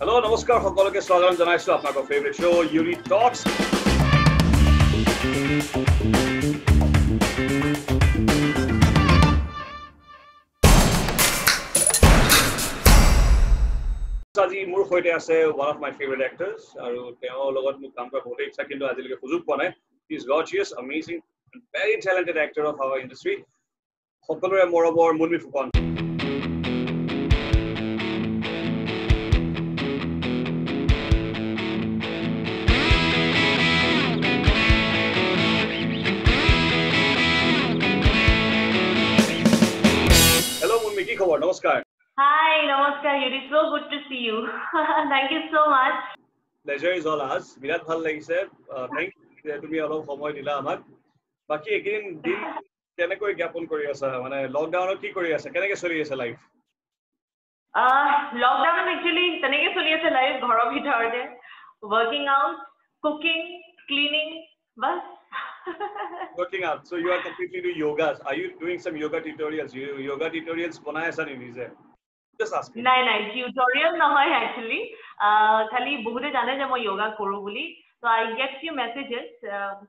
Hello नमस्कार সকলকে স্বাগত জানাইছো আপোনালোকৰ ফেভৰেট শো UDtalks আজি মোৰ হৈতে আছে one of my favorite actors আৰু তেওঁৰ লগত মই কাম কৰা বহুত ইচ্ছা কিন্তু আজিলৈকে সুযোগ পোৱা নাই he is gorgeous amazing and very talented actor of our industry সকলোৰে মৰমৰ Munmi Phukan Namaskar. Hi, Namaskar. It is so good to see you. Thank you so much. Pleasure is all ours. Virat Bhal lagi sir. Thank you to me all of সময় দিলা আমাক। বাকি এদিন দিন কেনেকৈ জ্ঞাপন কৰি আছা মানে লকডাউনত কি কৰি আছা কেনেকৈ চলি আছে লাইফ? লকডাউনত actually তেনেকৈ চলি আছে লাইফ ঘৰৰ ভিতৰতে working out, cooking, cleaning, বাস working out so you are completely doing yogas are you doing some yoga tutorials banaya sa ni nize just ask me nahi tutorial na hoy actually khali bahut jane je moi yoga koru boli so I get few messages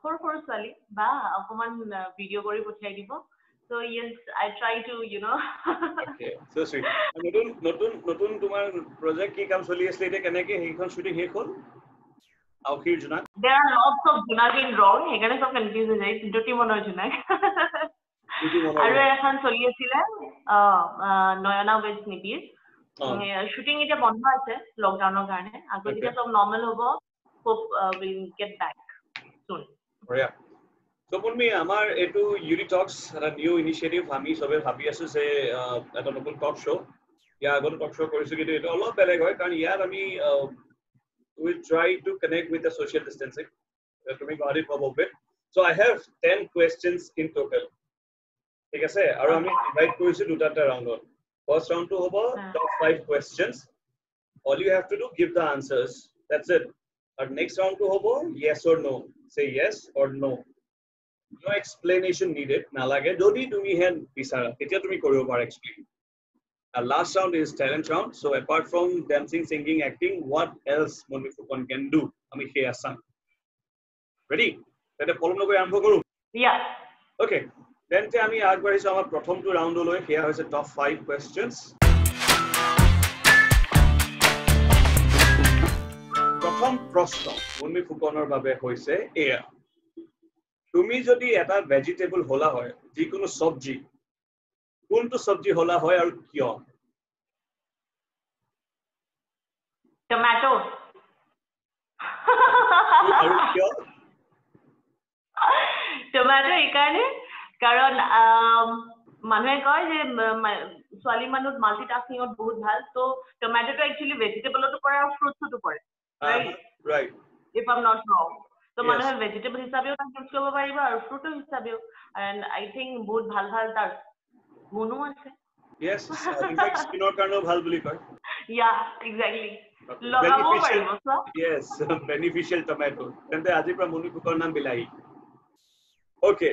for sali ba akoman video kori pothai dibo so yes I try to you know okay so sweet notun tomar project ki kam choli asle eta keneke hekhon shooting hekhon How huge na? There are lots of junak in wrong. Hekane sob confused ho jai. Duty mono junak. Duty mono. Aru ekhon choli asile. Noyana web nibir. Shooting eta bondho ase lockdown er karone. Agotita sob normal hobo. Hope we'll get back soon. Boriya. So Moonmi amar etu UDtalks a new initiative ami sobe bhabi asu je eta notun talk show. Ya agon talk show korisu kintu etu alop beleg hoy karon yar ami We'll try to connect with the social distancing. Let me go over it. So I have 10 questions in total. ठीक है sir? और हमें divide को इसे दो Tata round हो। First round तो होगा top 5 questions. All you have to do give the answers. That's it. और next round तो होगा yes or no. Say yes or no. No explanation needed. ना लगे जो भी तुम्हीं हैं बिसारा। इतना तुम्हीं करो बार explain. Our last round is talent round. So apart from dancing, singing, acting, what else Moonmi Phukan can do? Ami she asam. Ready? Then the column logo ambo koru. Yeah. Okay. Then te ami ag bari so amar prothom to round holo he hoise top 5 questions. Prothom proshno Moonmi Phukaner babe hoise eya. Tumi jodi eta vegetable hola hoy, jikono sobji কোনটো সবজি হলা হয় আৰু কিয় tomato আৰু কিয় tomato ইকানে কাৰণ মানুহে কয় যে ছোৱালী মানুহ মাল্টিটাস্কিংত বহুত ভাল তো টমেটোটো একচুয়ালি ভেজিটেবলটো পৰে আৰু ফ্ৰুটছটো পৰে right if I am not wrong তো মানুহে ভেজিটেবল হিচাপেও তাক ইউজ কৰিব পাৰিব আৰু ফ্ৰুটৰ হিচাপেও এণ্ড আই থিংক বহুত ভাল ভাল তাৰ मोनो আছে यस इनफैक्ट स्पिनर करनो ভাল বুলি কয় ইয়া এক্স্যাক্টলি লগাবো পাৰিব স্যাৰ यस बेनिफिशियल টমেটো তেন্তে আজি পৰা মুনি ফুকৰ নাম বিলাহি okay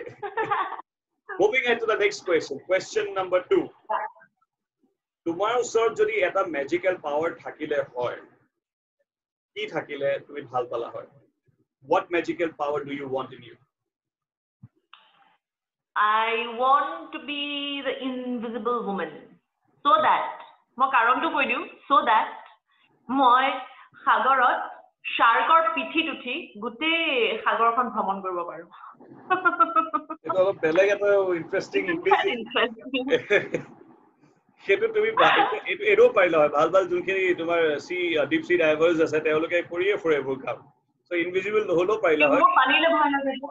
moving on to the next question question number 2 তোমাৰ ওচৰত যদি এটা ম্যাজিক্যাল পাৱাৰ থাকিলে হয় কি থাকিলে তুমি ভাল পালা হয় what magical power do you want in you I want to be the invisible woman so that mo karon to koi diu so that moi hagorot sharkor pithi tuthi gute hagor kon bhramon koribo paru eto alop beleg eta interesting ketu tumi ero paila hoy bal bal junkhini tomar sea deep sea divers ase teoloke koriye forever kam so invisible holo paila hoy pani le bhana jabo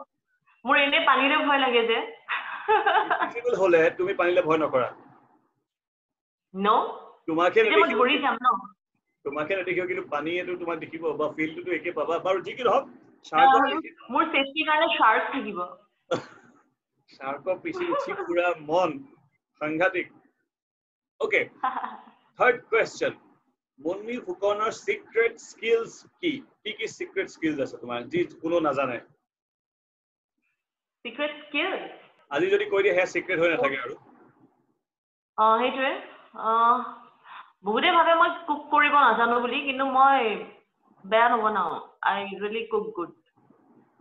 মোৰ এনে পানীৰে ভয় লাগে যে invisible হলে তুমি পানীলে ভয় নকৰা নো তোমাকে দেখি ঘুৰি যাম ন তোমাকে দেখিও কিন্তু পানীটো তোমাক দেখিব বা ফিল্ডটো একে পাবা বাৰু ঠিক কি হক শাৰ্কৰ মোৰ সেফটি কাৰণে শাৰ্ক থাকিব শাৰ্কৰ পিছে উঠি পুৰা মন সাংঘাতিক ওকে থাৰ্ড কোয়েশ্চন মুনমি ফুকনৰ সিক্ৰেট স্কিলস কি কি কি সিক্ৰেট স্কিলস আছে তোমাৰ যি কোনো নাজানে secret skill আজি যদি কৈ দিয়া হে secret হৈ নাথাকে আৰু হেটোৱে বহুতে ভাবে মই কুক কৰিব নাজানো বুলি, কিন্তু মই বেয়া হ'ব না, আই ৰিয়েলি কুক গুড।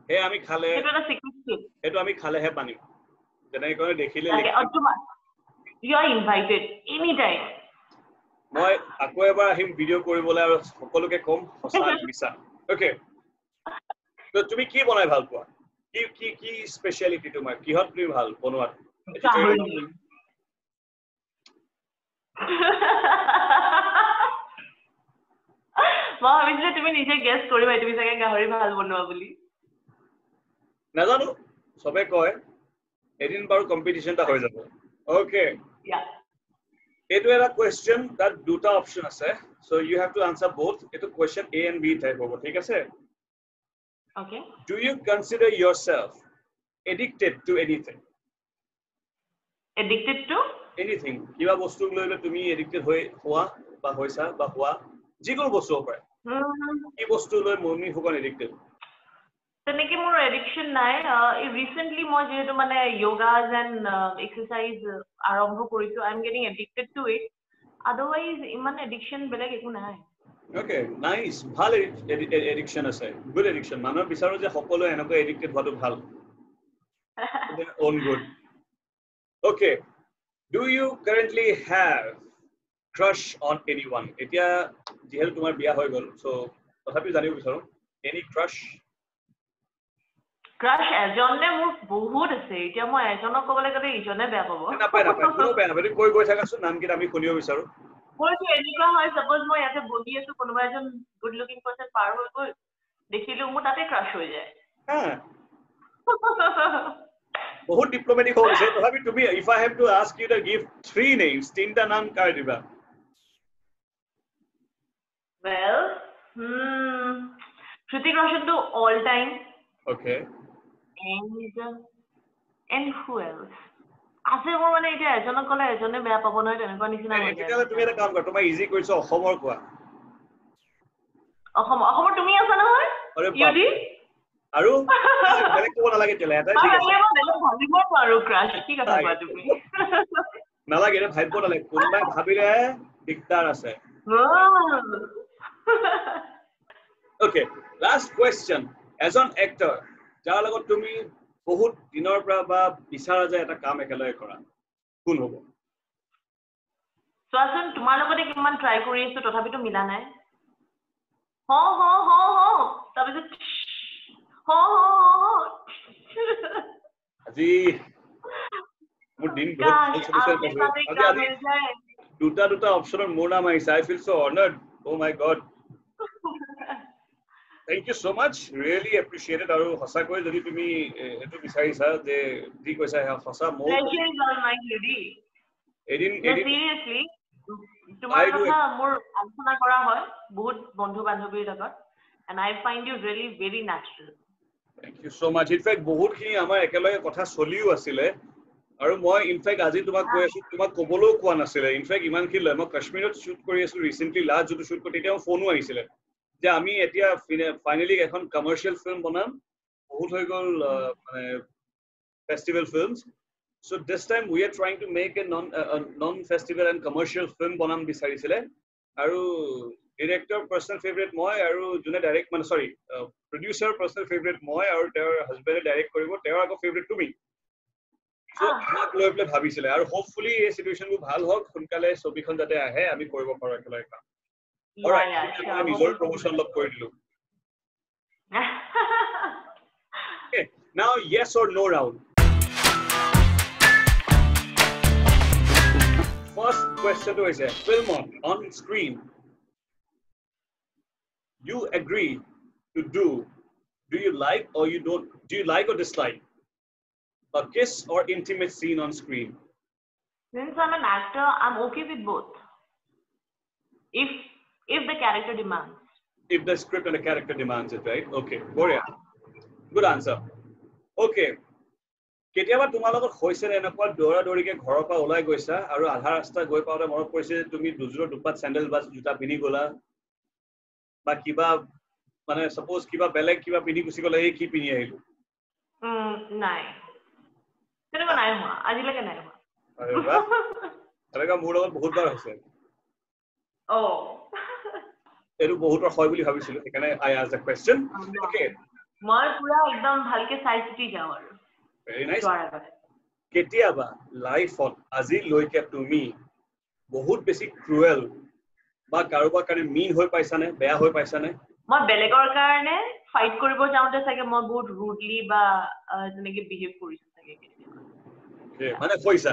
হে আমি খালে এটা সিক্রেট, এটো আমি খালে হে পানী যেনে কই দেখিলে you are invited any time. মই আকো এবাৰ হিম ভিডিও কৰিবলৈ আৰু সকলোকে কম ফসা বিচা। ওকে, তো তুমি কি বনাই ভাল পোৱা? কি কি কি স্পেশালিটি তোমাৰ? কিহত তুমি ভাল বনোৱা? মই ভাবিছিলো তুমি নিজে গেছ কৰিবা তুমি চাগে গাহৰি ভাল বনোৱা বুলি। নাজানো, সবে কয় এদিন বাৰু কম্পিটিশনটা হৈ যাব। ওকে, ইয়া এটো এটা কোয়েশ্চন, তার দুটা অপশন আছে, so you have to answer both. এটো question A and B type হবে, ঠিক আছে? Okay, do you consider yourself addicted to anything? addicted to anything, কিবা বস্তু লৈলে তুমি এডিক্টেড হৈ হোৱা বা হৈছা বা হোৱা, যিকোনো বস্তু পাৰে। কি বস্তু লৈ মৌমি ফুকন এডিক্টেড? তেনেকে মোৰ এডিকশন নাই। এই ৰিসেন্টলি মই যেটো মানে যোগাস এন্ড এক্সাৰসাইজ আৰম্ভ কৰিছো, I am getting addicted to it, otherwise ইমান এডিকশন বেলেগ একো নাই। ওকে, নাইস, ভাল এডিকশন আছে, গুড এডিকশন। মানুহ বিচাৰো যে সকলো এনেকৈ এডিক্টেড হোৱাটো ভাল, on good. Okay, do you currently have crush on anyone? এতিয়া যিহেতু তোমাৰ বিয়া হৈ গ'ল, সো তথাপি জানিব বিচাৰো any crush? crush এজনে মোৰ বহুত আছে, এতিয়া মই এজনক ক'বলৈ গ'লে ইজনে বেয়া পাব। না কোনো বেয়া নাপায়, কৈ গৈ থাকাছো নাম কি আমি শুনিব বিচাৰো। কোনটো এনেকুৱা হয়, সাপোজ মই ইয়াতে বলি আছো কোনোবা এজন গুড লুকিং পারসন পাৰ হৈ গৈ দেখিলো, মোৰ তাতে ক্রাশ হৈ যায়। হ্যাঁ, বহুত ডিপ্লোমেটিক হৈ গৈছে। তথাপি তুমি if I have to ask you to give 3 names, তিনটা নাম কাৰ দিবা? well Shruti Roshan to all time. okay, and who else আছে? মোৰ মানে এতিয়া এজনক ক'লে এজনে বেয়া পাব নহয়, তেনেকুৱা নিচিনা হৈ যায়। তেতিয়ালে তুমি এটা কাম কৰা, তোমাক ইজি কৰিছো, অসমৰ কোৱা। অসমৰ তুমি আছা নহয় ইউডি আৰু বেলেগ ক'ব নালাগে তেতিয়ালে, এটা ঠিক আছে। বেলেগ ভাবিব পাৰো ক্ৰাশ, কি কথা কোৱা তুমি? নালাগে ৰে ভাবিব নালাগে, কোনবা ভাবিলে দিগদাৰ আছে। Okay, last question. এজন এক্টৰ যাৰ লগত তুমি বহুত দিনৰ পৰা বা বিচাৰা যায় এটা কাম একেলগে কৰা, কোন হ'ব? চোৱাচোন তোমাৰ লগতে কিমান ট্ৰাই কৰি আছো, তথাপিতো মিলা নাই। হ হ হ হ, তাৰপিছত হ হ হ। আজি মোৰ দিন বহুত স্পেশাল কাটছে। আজি দুটা দুটা অপচনৰ মোৰ নাম আহিছে। I feel so honored. Oh my god. Thank you so much, really appreciate it. আৰু হসা কই যদি তুমি এটো বিচাৰিছা যে যি কৈছা হসা মোৰ প্লেজাৰ অন মাই লেডি। এদিন সিৰিয়াসলি তোমাৰ কথা মোৰ আলোচনা কৰা হয় বহুত বন্ধু বান্ধৱীৰ লগত, and I find you really very natural. Thank you so much. In fact বহুত খিনি আমাৰ একেলগে কথা চলিও আছিলে, আৰু মই in fact আজি তোমাক কৈ আছো, তোমাক কবলও কোৱা নাছিলে। In fact ইমান কি মই কাশ্মীৰত শ্বুট কৰি আছিলো ৰিসেন্টলি, লাষ্ট যটো শ্বুট কৰি তেতিয়া ফোনো আহিছিলে যে আমি এতিয়া ফাইনালি এখন কমার্শিয়াল ফিল্ম বনাম, বহুত হৈ গ'ল মানে festival films. So this time we are trying to make a non festival and commercial film বনাম বিচাৰিছিলে, আৰু ডিৰেক্টৰ পাৰ্সোনাল ফেভাৰিট মই, আৰু যোনে ডাইৰেক্ট মানে সৰি প্ৰোডিউসাৰ পাৰ্সোনাল ফেভাৰিট মই, আৰু তেওঁৰ হাজবেণ্ডে ডাইৰেক্ট কৰিব, তেওঁৰ আকৌ ফেভাৰিট তুমি। সো আমাক লৈ পেলাই ভাবিছিলে, আৰু হোপফুলি এই সিচুয়েশনটো ভাল হওক, সোনকালে ছবিখন যাতে আহে আমি কৰিব পাৰোঁ একেলগে কাম। অলৰাইট, আমি নিজৰ প্ৰমোচন লক কৰি দিলো। Now yes or no round. First question is a film on screen you agree to do, do you like or you don't, do you like or dislike a kiss or intimate scene on screen? Since I'm an actor, I'm okay with both, if the character demands, if the script and the character demands it, right? Okay, Boria, good answer. Okay, ketiaba tumalokor hoise re enakwa dora dori ke ghor pa olai goisa aru adha rasta goi paote morot porise tumi dujuro dupat sandal bas juta pini gola ba kiba mane suppose kiba belek kiba pini gusi gola ei ki pini ahilu? Nai tereba nai hua, ajile ke nai hua. are ba tarega mood aur bahut bar hoise। Oh. तेरे बहुत रखवाई बुली भाभी चिलो ठीक है ना? I asked the question. Okay. मार पूरा एकदम हल्के साइज़ टी जावर. Very nice. केतियाबा life on अजी लोई के तुमी बहुत बेसी cruel बाग कारोबार करने mean होय पैसा ने बेया होय पैसा ने. मार बेलेगोर करने fight करी बो जाऊँ जैसा कि मार बहुत rudely बा जने के behave करी जैसा के. Okay. माने पैसा.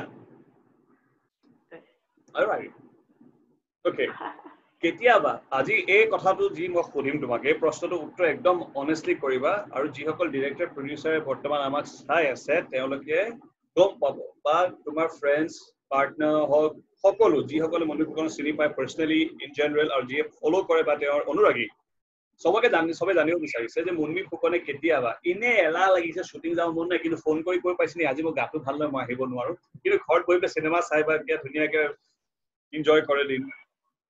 Alright. Okay. केतियाबा आजी एक कथा तो जी मैं खुद ही में तुम्हारे प्रश्न तो उत्तर एकदम honestly करीबा और जी हकल director producer बर्तमान आमाक साय ऐसे तय होल के तुम पापो बाद तुम्हारे friends partner हो हकलो जी हकल मनु को कौन सिनी पाए personally in general और जी follow करे बातें और अनुरागी सब जाने हो बिचारी से जो मुन्मी फुकने केतियाबा इन्हें ऐला लगी से शूटिंग जाओ मुन्ना किन्हें phone कोई कोई पैसे नहीं आजी मैं गातू भालना माहिबोन मारो किन्हें खौट कोई पे सिनेमा साहिबा क्या दुनिया के enjoy करे दिन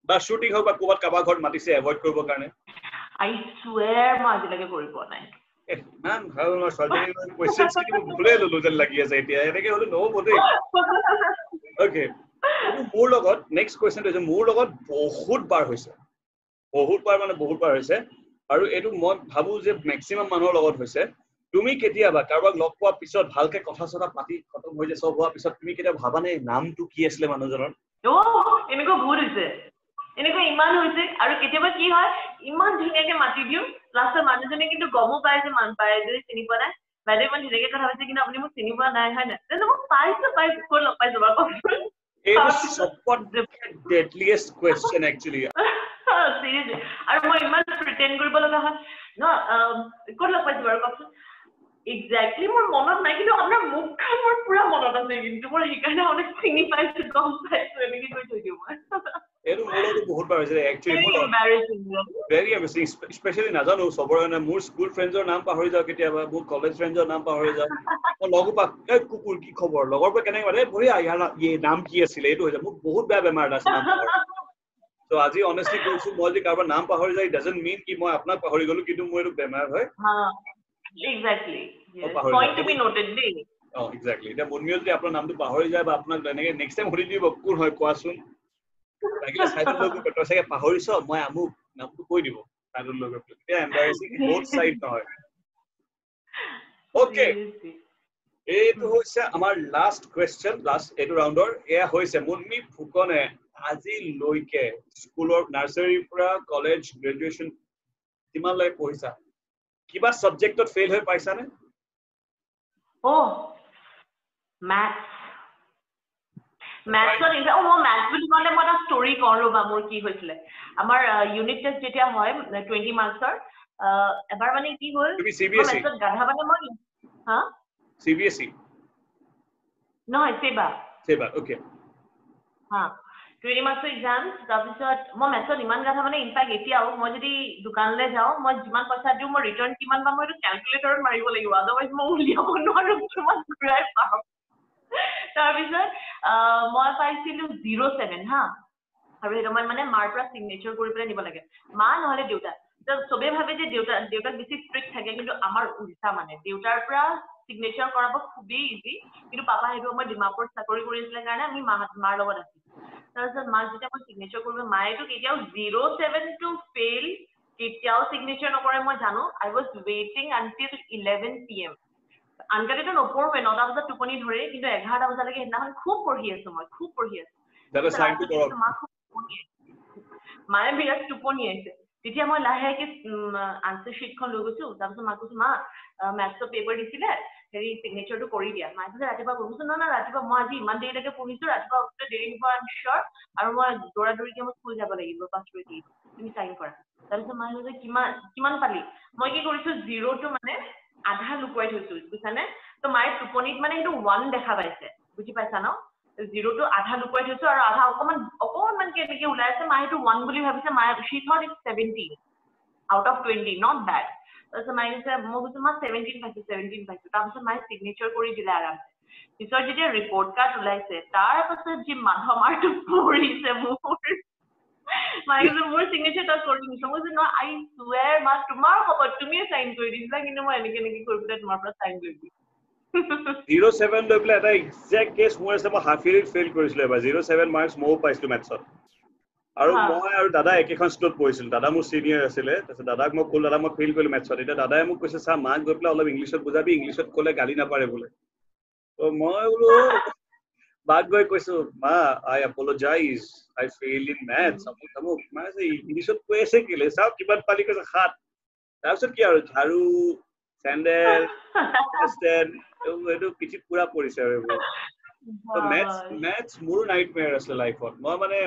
बस शूटिंग हो बस कोबाद कबाब घोट माती से अवॉइड करो करने। I swear माजी लगे कोई कौन है? मैम हाँ मैं स्वादिष्ट क्वेश्चंस की वो भूले लो लोजन लगी है सही टिया यानी कि वो लोग नो बोले। Okay मूल लोगों next question तो जो मूल लोगों बहुत बार होइसे और ये तो मौत भावुज ये maximum मानो लोगों होइसे तुम्ही केतिया बा कारबाग लोग को आप पिसोर भाल के कथा सोना पाती खत्म हो जाए सब हुआ पिसोर तुम्ही केतिया भावा ने नाम तू किया इसलिए मानो जरूर। ओ इनको भूल इसे इनको ईमान हो इसे आरु केतिया बा की है ईमान धीरे के माती दियो लास्ट में मानो जने किन्तु गमो पाए से मान पाए जो सिनी बना है वैसे मन धीरे के कथा वैसे किन्तु अपने मुझ सिनी बना है ना तो वो पाए से पाए कोल पाए जवाब को एक सबसे डेडलीस्ट क्वेश्चन एक्चुअली सीरियसली आरु मैं ईमान प्रिटेंड कर बोला था ना कोल पाए जवाब को Exactly, more monoton. I mean, our mukh is more pura monoton. I mean, more he kind of like signifies the concept. I mean, it's very humor. Eru molo to bahut bar hoye actually. Very embarrassing. Very embarrassing, especially na jano sobor na more school friends or naam pahori jao ketiaba, more college friends or naam pahori jao. Or logo pa kukur ki khobor, logor pa kene mare bhori ayala ye naam ki asile etu hoye jao. More bahut beya bemar das naam pahori. तो आज ही honestly कोई बहुत ही कारबार नाम पहाड़ी जाए doesn't mean कि मैं अपना पहाड़ी गलू किन्तु मेरे बेमार है Exactly. Yes. Point to be noted. Day. Oh, exactly. The Moonmi the apna naam to pahori jay ba apna lene next time hori dibo kun hoy kwasun. Lagila side logo better sake pahori so moi amu naam to koi dibo. Side logo. Yeah, embarrassing both side na hoy. Okay. Ei to hoise amar last question, last eight rounder. Ei hoise Moonmi Phukane aji loike school or nursery pura college graduation kiman lai pohisa. किबा subject तो fail है पैसा ने? ओह maths और इंटर वो maths भी वाले मरा स्टोरी कौन लो बामूर की हुई थी ले हमार यूनिट टेस्ट जेटिया होए 20 मार्क्स और अबार वाले की हुई तो भी सीबीएसई गाढ़ा वाले मॉल हाँ सीबीएसई ना सेबा ओके हाँ 20 मार्क्स एग्जाम तब मैं मैथ्स इमान गाथा माने इनफैक्ट एतिया आओ मैं जदी दुकान ले जाओ मैं जिमान पैसा दिउ मैं रिटर्न किमान पाम हयतो कैलकुलेटरत मारिबो লাগিব अदरवाइज मैं उलियाबो नरो किमान पुराय पाम तब बिसर मैं पाइसिलु 07 हां आरो हेतो माने मारप्रा सिग्नेचर करि पले निबो लागे मा নহলে দেউতা তো সবে ভাবে যে দেউতা বেশি স্ট্রিক্ট থাকে কিন্তু আমার উল্টা মানে দেউতার পুরা সিগনেচার করাবো খুবই ইজি কিন্তু পাপা হেতো আমার ডিমাপুর চাকরি করিছিলে কারণে আমি মার লগত আছি सर मार्क्स जेटा मैं सिग्नेचर करबे माय तो केटियाओ 07 टू फेल केटियाओ सिग्नेचर न करे मैं जानो I was waiting until 11 PM अनगारे तो नपोर में 9 बजे टुपनी धरे किंतु 11 बजे लगे इतना खूब पढ़ी है दादा साइन तो करो माने भी आज टुपनी आइसे তেতিয়া মই লাহে কি আনসার শীট খন লৈ গৈছো তাৰপিছত মাক কৈছো মা ম্যাথছৰ পেপাৰ দিছিলে হেৰি সিগনেচাৰটো কৰি দিয়া মাই কৈছে ৰাতিপুৱা কৰিছো না ৰাতিপুৱা মই আজি ইমান দেৰিলৈকে পঢ়িছো ৰাতিপুৱা উঠতে দেৰি হ'ব আই এম শিওৰ আৰু মই দৌৰা দৌৰিকে মই স্কুল যাব লাগিব পাছৰে দি তুমি সাইন কৰা তাৰপিছত মাই কৈছে কিমান পালি মই কি কৰিছো 0 টো মানে আধা লুকুৱাই থৈছো বুঝছানে তো মাই টোপনিত মানে সেইটো 1 দেখা পাইছে বুজি পাইছা ন 0 to आधा लुकाई थी तो और आधा ओकोमन के लिए उलाए से माय तो 1 बोली भाभी से माय she thought it's 17 out of 20 not bad तो माय से मोगु तो माय 17 भाई तो तब से माय सिग्नेचर करी दिला आराम से पिसर जेटा रिपोर्ट कार्ड उलाए से तार पसर जे माधव मार तो पूरी से मोर माय से मोर सिग्नेचर तो करी समझ नो आई स्वेयर माय टुमारो पर तुमी साइन कर दिसला कि मैं एने के करबे तुम्हारा पर साइन कर दी 07 লৈ প্লে এটা এক্সাক্ট কেস মই আছে মই হাফ ইয়েৰ ফেল কৰিছিল বা 07 মাৰ্কস মই পাইছিল ম্যাথছত আৰু মই আৰু দাদা একেখন স্কুলত পঢ়িছিল, দাদা মোৰ সিনিয়ৰ আছিলে। তাৰপিছত দাদাক মই ক'ল, দাদা মই ফেইল কৰিলো মেথছত। এতিয়া দাদাই মোক কৈছে চা মাক গৈ পেলাই অলপ ইংলিছত বুজাবি, ইংলিছত ক'লে গালি নাপাৰে বোলে। তো মই বোলো মাক গৈ কৈছো মা I apologise I fail in maths. আমুক মা ইংলিছত কৈ আছে কেলে, চাওক কিমান পালি কৈছে 7। তাৰপিছত কি আৰু ঝাৰু চেন্দেল এইটো পিঠিত পুৰা পৰিছে আৰু এইবোৰ। তো মেথছ মোৰ নাইটমেয়াৰ আছিলে লাইফত। মই মানে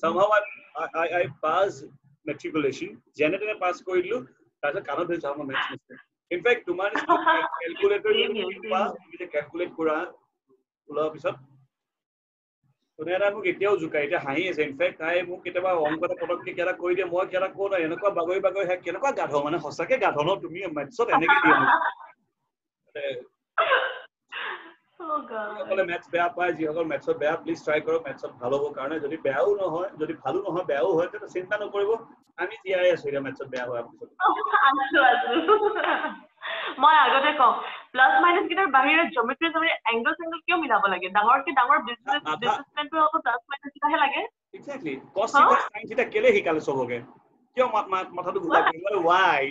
somehow I passed matriculation, jene tene pass korilu, tarasa kana the jama match mistake. In fact tumar calculator pa je calculate kora ola bisat onera mu ketao jukai eta hahi ase. In fact I mu ketaba on kora product ke kera koi de moi kera ko na enaka bagoi bagoi ha kenaka gadho mane hosake gadho no tumi match shot enake diye সকলে maths বেয়া পায়, যিসকল মেথছত বেয়া please try কৰক মেথছত ভাল হ'ব কাৰণে। যদি বেয়াও নহয়, যদি ভালো নহয় বেয়াও হয় তেতিয়া চিন্তা নকৰিব, আমি জীয়াই আছো। এতিয়া মেথছত বেয়া হয় মই আগতে কওঁ প্লাছ মাইনাছ কিটাৰ বাহিৰে জিঅ'মেট্ৰি আৰু এংগল চেংগল কিয় মিলাব লাগে? ডাঙৰকে ডাঙৰ বিজনেছমেনটো আকৌ প্লাছ মাইনাছ কিটাহে লাগে। এক্স্যাক্টলি কছ ইকুৱেল সাইন থিটা কেলে শিকালে চবকে? কিয় মাথাটো ঘূৰাই গ'ল? ৱাই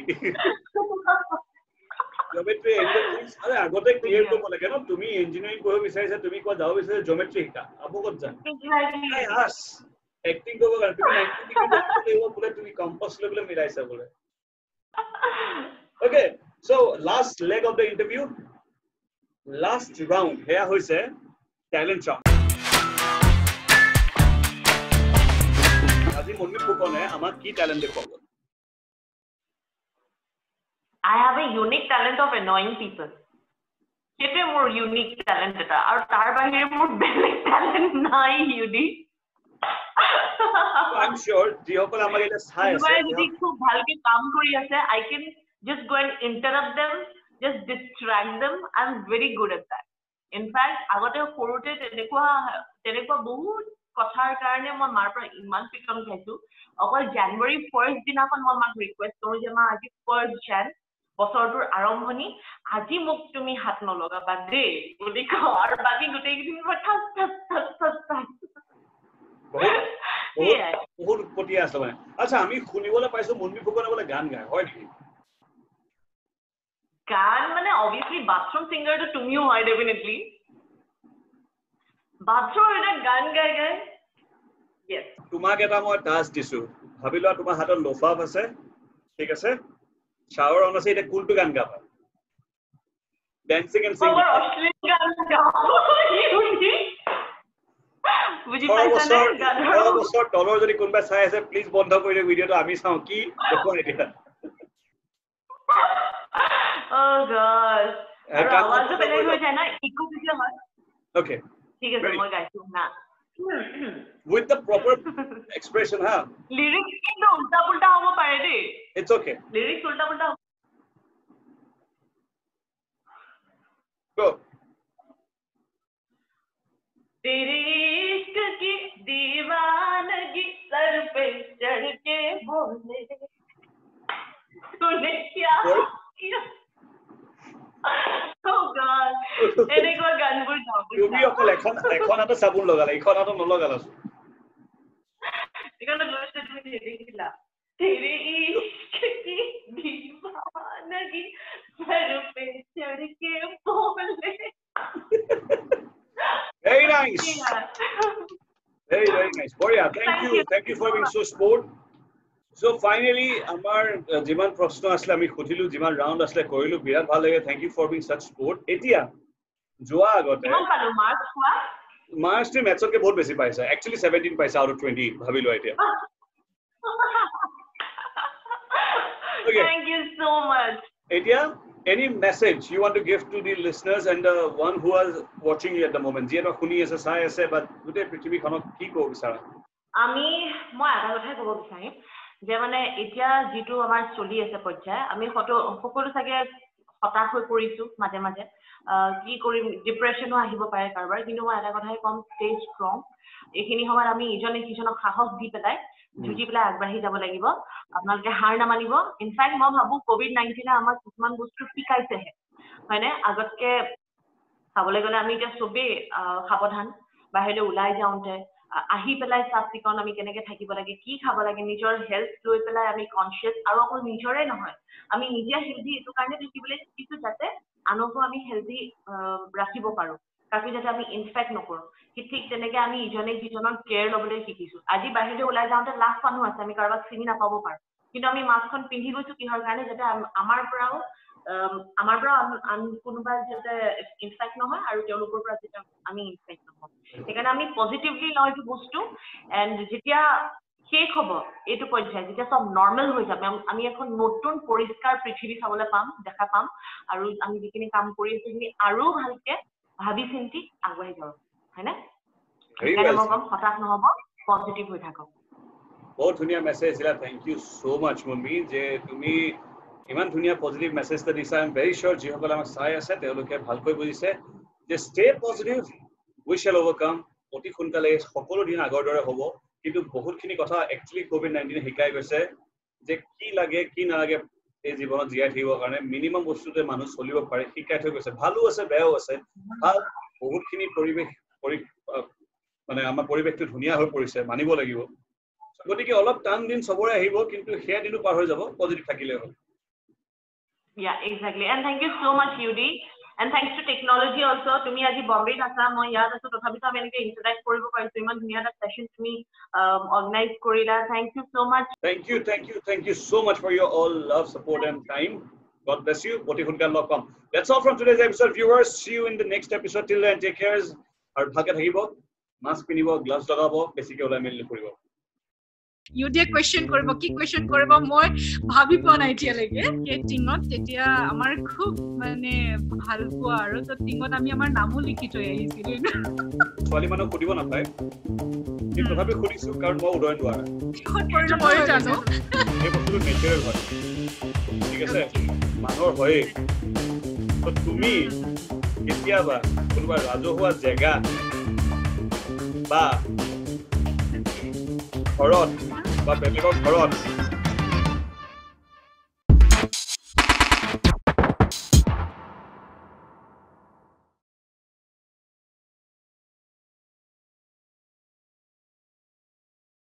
জিঅ'মেট্ৰি এংগল আৰে আগতে ক্লিয়াৰ কৰিব লাগে ন। তুমি ইঞ্জিনিয়াৰিং পঢ়িব বিচাৰিছা, তুমি কোৱা যাব বিচাৰিছা জিঅ'মেট্ৰি শিকা, আকৌ ক'ত যাম আই হাস এক্টিং কৰিব কাৰণে তুমি 90 ডিগ্ৰী বোলে তুমি কম্পাস লৈ বোলে মিলাইছা বোলে। Okay so last leg of the interview, last round হেয়া হৈছে ট্যালেন্ট ৰাউণ্ড। আজি মুনমি ফুকনে আমাক কি ট্যালেন্ট দেখুৱাব? I have a unique talent of annoying people. Kete more unique talent eta aru tar bahire more basic talent nai UD. I'm sure jehokol amar eta sai ase jodi khub bhalke kaam kori ase, I can just go and interrupt them, just distract them. I'm very good at that. In fact agote korute tenekwa bahut কথাৰ কাৰণে মই মাৰ পৰা ইমান পিটন খাইছো। অকল জানুৱাৰী 1st দিনাখন মই মাক ৰিকুৱেষ্ট কৰো যে মা আজি 1st জানুৱাৰী বছৰটোৰ আৰম্ভণি, আজি মোক তুমি হাত নলগাবা দেই বুলি কওঁ আৰু বাকী গোটেইকেইদিন মই ঠাচ ঠাচ ঠাচ ঠাচ বহুত উৎপতীয়া আছে মানে। আচ্ছা আমি শুনিবলৈ পাইছো মুনমি ফুকনে বোলে গান গায়, হয় নেকি? গান মানে অবভিয়াছলি বাথৰুম ছিংগাৰটো তুমিও হয় ডেফিনেটলি। বাথৰুম এটা গান গাই গাই ইয়েস তোমাক এটা মই টাস্ক দিছো, ভাবিলা তোমাৰ হাতত লোফাফ আছে, ঠিক আছে শাওৰ অন আছে, এটা কুলটো গান গাবা, ড্যান্সিং এন্ড সিং শাওৰ অশ্লীল গান গাও বুজি পাইছা নে? গান বছৰ ডলৰ যদি কোনবা চাই আছে প্লিজ বন্ধ কৰি দে ভিডিওটো, আমি চাও কি দেখো এটা। ও গড আৰু আৱাজটো বেলেগ হৈ যায় না, ইকো দিলে হয়। ওকে ठीक है समझ गए सुनना with the proper expression ha lyrics কিন্তু উল্টা পুল্টা হবো পারে দে। It's okay lyrics উল্টা পুল্টা go तेरे इश्क की दीवानगी सर पे चढ़ के बोले तूने क्या किया। Oh god এনেকুৱা গানবোৰ গাও তুমি অকল এখন এটা চাবোন লগালা, এখন এটা নলগালা। ইখন লষ্ট তুমি দেখিলা তেৰি কি দিৱানগী সৰ পে চড় কে বোলে। Very nice, very nice boya. Thank you for being so sport. So finally amar jiman proshno asle ami khodilu, jiman round asle korilu, birat bhal lage. Thank you for being such sport. Etia joa agote mon palu marks hua marks te maths ke bahut beshi paisa, actually 17 paisa out of 20 bhabilu etia. Okay thank you so much. Etia any message you want to give to the listeners and the one who are watching you at the moment, je na khuni ase sai ase but gote prithibhi khonok ki ko bisara? Ami moi eta kotha kobo bisarim যে মানে এতিয়া যিটো আমাৰ চলি আছে পৰ্যায়, আমি সকলো চাগে হতাশ হৈ পৰিছো মাজে মাজে, কি কৰিম ডিপ্ৰেশ্যনো আহিব পাৰে কাৰোবাৰ। কিন্তু মই এটা কথাই ক'ম ষ্টে ষ্ট্ৰং। এইখিনি সময়ত আমি ইজনে সিজনক সাহস দি পেলাই যুঁজি পেলাই আগবাঢ়ি যাব লাগিব। আপোনালোকে হাৰ নামানিব। ইনফেক্ট মই ভাবো COVID-19 আমাক কিছুমান বস্তু শিকাইছেহে, হয়নে? আগতকে চাবলৈ গ'লে আমি এতিয়া চবেই সাৱধান, বাহিৰলৈ ওলাই যাওঁতে আহি পেলাই সাফিকন আমি কেনেকে থাকিব লাগে কি খাব লাগে নিজৰ হেলথ লৈ পেলাই আমি কনশিয়াস আৰু অকল নিজৰে নহয় আমি নিজে হেলদি এটো কাৰণে থাকিবলে কিছু যাতে আনকো আমি হেলদি ৰাখিব পাৰো কাকি যাতে আমি ইনফেক্ট নকৰো কি ঠিক তেনেকে আমি ইজনে বিজনৰ কেয়াৰ লবলৈ শিকিছো আজি বাহিৰে ওলাই যাওঁতে লাখ মানুহ আছে আমি কাৰবাক চিনি নাপাব পাৰো কিন্তু আমি মাস্কখন পিন্ধি গৈছো কিহৰ কাৰণে যাতে আমাৰ পৰা কোনোবা যাতে ইনফেক্ট নহয় আৰু তেওঁলোকৰ পৰা যাতে আমি ইনফেক্ট নহম সেইকাৰণে আমি পজিটিভলি লওঁটো বস্তু এন্ড যেতিয়া শেষ হ'ব এটো পৰ্যায় যেতিয়া সব নৰমাল হৈ যাব আমি এখন নতুন পৰিষ্কাৰ পৃথিৱী চাবলৈ পাম দেখা পাম আৰু আমি যিখিনি কাম কৰি আছো নি আৰু ভালকে ভাবি চিন্তি আগুৱাই যাও হয়না সেইকাৰণে মন হতাশ নহব পজিটিভ হৈ থাকক বহুত ধুনীয়া মেছেজ দিলা thank you so much Munmi যে তুমি ইমান ধুনিয়া পজিটিভ মেসেজ তে দিছে আই এম ভেরি শিওর যিসকল আমাক চাই আছে তেওঁলোকে ভালকৈ বুজিছে যে stay positive we shall overcome অতি খুনকালে সকলো দিন আগৰ দৰে হ'ব কিন্তু বহুতখিনি কথা একচুয়ালি কোভিড-19 হিকাই গৈছে যে কি লাগে কি নালাগে এই জীৱনত জিয়াই থাকিবৰ কাৰণে মিনিমাম বস্তুতে মানুহ চলিব পাৰে হিকাই থৈ গৈছে ভালো আছে বেয়াও আছে আৰু বহুতখিনি পৰিৱেশ মানে আমাৰ পৰিৱেশটো ধুনিয়া হৈ পৰিছে মানিব লাগিব গতিকে অলপ টান দিন সবৰে আহিব কিন্তু সেই দিনটো পাৰ হৈ যাব পজিটিভ থাকিলে হ'ব Yeah, exactly. And thank you so much, Yudi. And thanks to technology also. Tumi aji Bombay thaka, moi yaad asu tothabi to amike interact koribo parisu. Iman dhuniya ta session tumi organize korila. Thank you so much. Thank you so much for your all love, support and time. God bless you. Botihunkar.com. That's all from today's episode, viewers. See you in the next episode. Till then, take care. Aru bhage thakibo, mask pinibo, gloves lagabo, besike olai mil koribo. You did question koribo ki question koribo moi bhabi pon idea lage ke tingot tetia amar khub mane bhal ko aro to tingot ami amar namu likhi toi aisilu choli mano khudibo na pai ki kotha be khudisu karon moi udoin dwara korina moi jano ei bostu natural hoy thik ase manor hoy to tumi ketia ba konoba rajohua jaga ba ঘৰত বা বেলেগৰ ঘৰত